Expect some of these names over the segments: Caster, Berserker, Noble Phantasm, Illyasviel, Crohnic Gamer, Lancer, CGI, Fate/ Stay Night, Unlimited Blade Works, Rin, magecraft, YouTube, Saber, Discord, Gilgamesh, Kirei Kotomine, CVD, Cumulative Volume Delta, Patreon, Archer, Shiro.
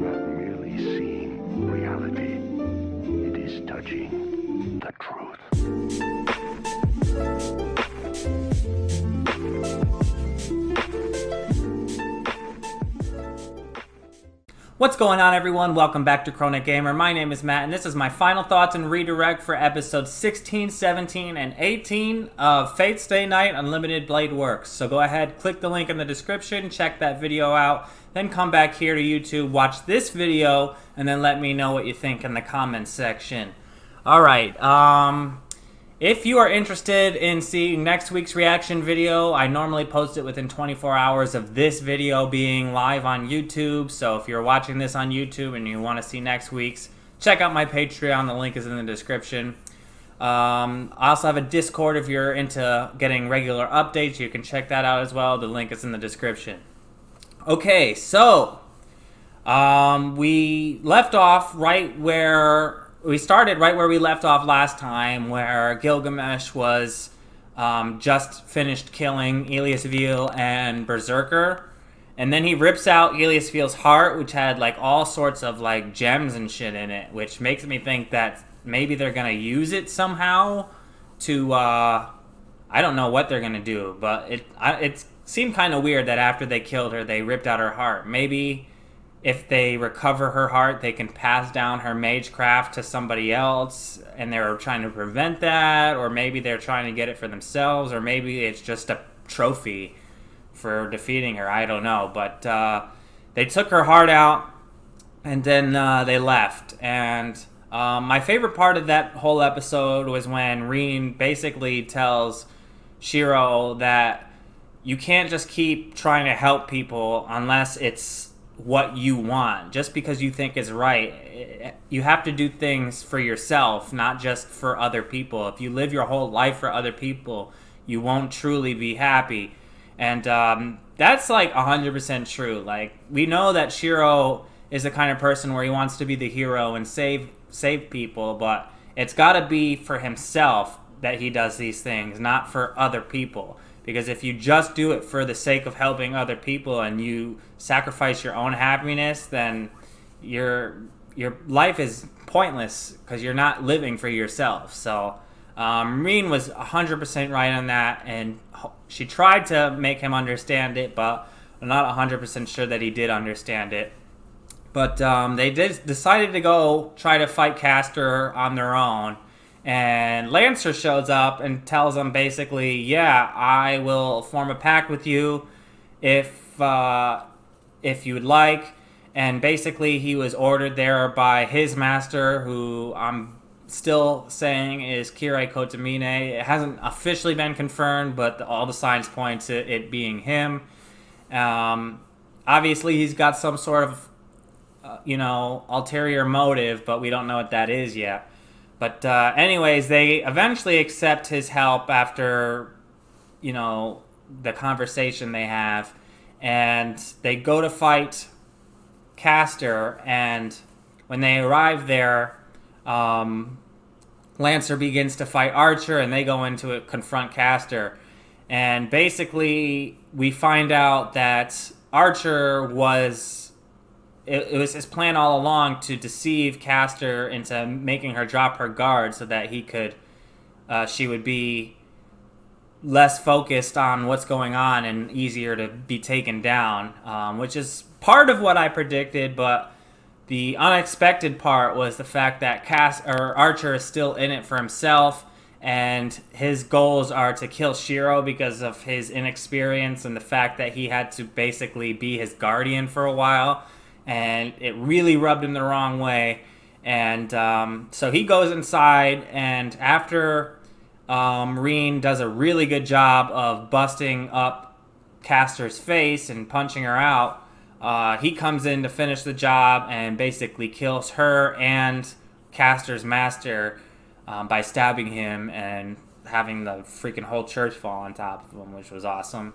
not merely seeing reality. It is touching the truth. What's going on, everyone? Welcome back to Chronic Gamer. My name is Matt, and this is my final thoughts and redirect for episodes 16, 17, and 18 of Fate/Stay Night Unlimited Blade Works. So go ahead, click the link in the description, check that video out, then come back here to YouTube, watch this video, and then let me know what you think in the comments section. Alright, if you are interested in seeing next week's reaction video, I normally post it within 24 hours of this video being live on YouTube. So if you're watching this on YouTube and you want to see next week's, check out my Patreon. The link is in the description. I also have a Discord if you're into getting regular updates. You can check that out as well. The link is in the description. Okay, so we left off right where... We started right where we left off last time, where Gilgamesh was just finished killing Illyasviel and Berserker, and then he rips out Illyasviel's heart, which had like all sorts of like gems and shit in it, which makes me think that maybe they're gonna use it somehow to I don't know what they're gonna do, but it seemed kind of weird that after they killed her, they ripped out her heart. Maybe if they recover her heart, they can pass down her magecraft to somebody else, and they're trying to prevent that, or maybe they're trying to get it for themselves, or maybe it's just a trophy for defeating her. I don't know, but they took her heart out, and then they left. And my favorite part of that whole episode was when Rin basically tells Shiro that you can't just keep trying to help people unless it's what you want. Just because you think is right, you have to do things for yourself, not just for other people. If you live your whole life for other people, you won't truly be happy. And that's like 100% true. Like, we know that Shiro is the kind of person where he wants to be the hero and save people, but it's got to be for himself that he does these things, not for other people. Because if you just do it for the sake of helping other people and you sacrifice your own happiness, then your life is pointless because you're not living for yourself. So Rin was 100% right on that, and she tried to make him understand it, but I'm not 100% sure that he did understand it. But they decided to go try to fight Caster on their own. And Lancer shows up and tells them basically, yeah, I will form a pact with you if you would like. And basically he was ordered there by his master, who I'm still saying is Kirei Kotomine. It hasn't officially been confirmed, but all the signs point to it being him. Obviously he's got some sort of, you know, ulterior motive, but we don't know what that is yet. But anyways, they eventually accept his help after, you know, the conversation they have. And they go to fight Caster. And when they arrive there, Lancer begins to fight Archer. And they go in to confront Caster. And basically, we find out that Archer was... It was his plan all along to deceive Caster into making her drop her guard so that he could, she would be less focused on what's going on and easier to be taken down, which is part of what I predicted. But the unexpected part was the fact that Archer is still in it for himself, and his goals are to kill Shiro because of his inexperience and the fact that he had to basically be his guardian for a while. And it really rubbed him the wrong way. And so he goes inside, and after Rin does a really good job of busting up Caster's face and punching her out, he comes in to finish the job and basically kills her and Caster's master by stabbing him and having the freaking whole church fall on top of him, which was awesome.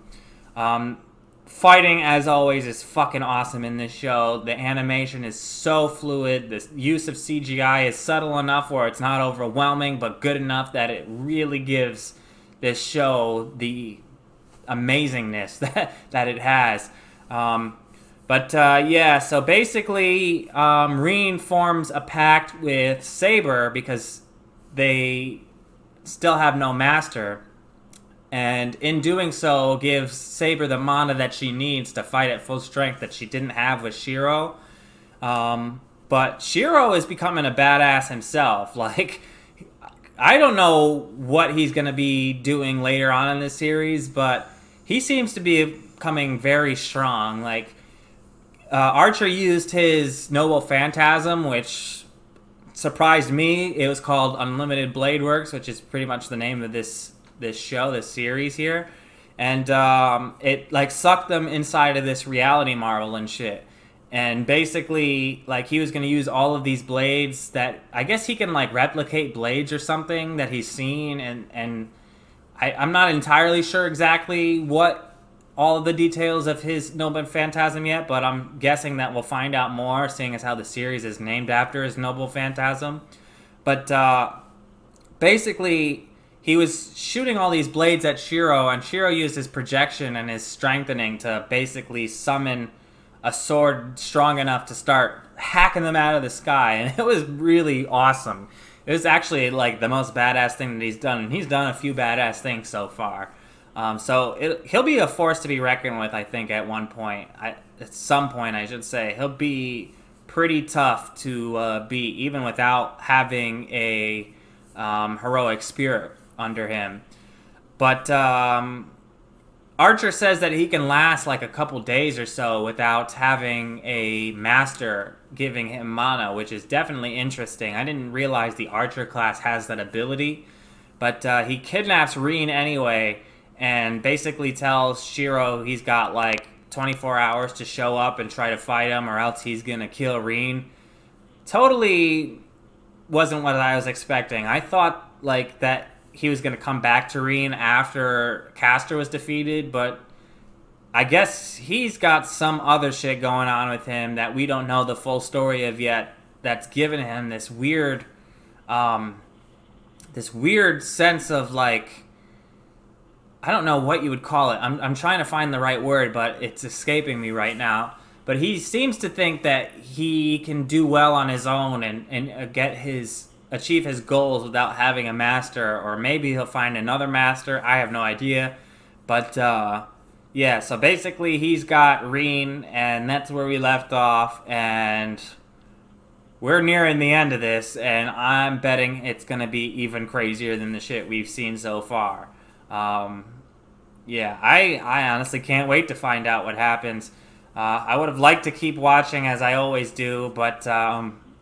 Fighting, as always, is fucking awesome in this show. The animation is so fluid. The use of CGI is subtle enough where it's not overwhelming, but good enough that it really gives this show the amazingness that it has. But yeah, so basically, Rin forms a pact with Saber because they still have no master, and in doing so, gives Saber the mana that she needs to fight at full strength that she didn't have with Shiro. But Shiro is becoming a badass himself. Like, I don't know what he's going to be doing later on in this series, but he seems to be becoming very strong. Like, Archer used his Noble Phantasm, which surprised me. It was called Unlimited Blade Works, which is pretty much the name of this show, this series here. And it, like, sucked them inside of this reality marvel and shit. And basically, like, he was going to use all of these blades that I guess he can, like, replicate blades or something that he's seen. And I'm not entirely sure exactly what all of the details of his Noble Phantasm yet, but I'm guessing that we'll find out more, seeing as how the series is named after his Noble Phantasm. But basically, he was shooting all these blades at Shiro, and Shiro used his projection and his strengthening to basically summon a sword strong enough to start hacking them out of the sky. And it was really awesome. It was actually like the most badass thing that he's done. And he's done a few badass things so far. So he'll be a force to be reckoned with, I think, at one point. At some point, I should say. He'll be pretty tough to beat, even without having a heroic spirit under him. But Archer says that he can last like a couple days or so without having a master giving him mana, which is definitely interesting. I didn't realize the Archer class has that ability. But he kidnaps Rin anyway and basically tells Shiro he's got like 24 hours to show up and try to fight him or else he's going to kill Rin. Totally wasn't what I was expecting. I thought like that he was going to come back to Rin after Caster was defeated, but I guess he's got some other shit going on with him that we don't know the full story of yet that's given him this weird sense of, like, I don't know what you would call it. I'm trying to find the right word, but it's escaping me right now. But he seems to think that he can do well on his own and get his... achieve his goals without having a master, or maybe he'll find another master. I have no idea. But yeah, so basically he's got Rin, and that's where we left off, and we're nearing the end of this, and I'm betting it's gonna be even crazier than the shit we've seen so far. Yeah, I honestly can't wait to find out what happens. I would have liked to keep watching as I always do, but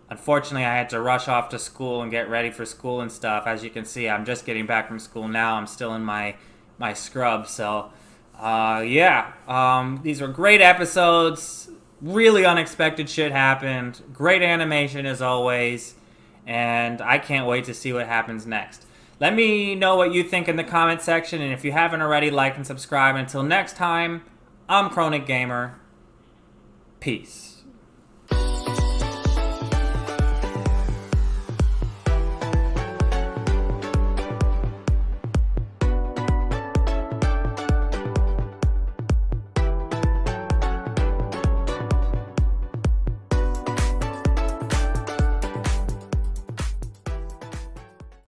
unfortunately, I had to rush off to school and get ready for school and stuff. As you can see, I'm just getting back from school now. I'm still in my scrub. So, yeah. These were great episodes. Really unexpected shit happened. Great animation, as always. And I can't wait to see what happens next. Let me know what you think in the comment section. And if you haven't already, like and subscribe. Until next time, I'm Chronic Gamer. Peace.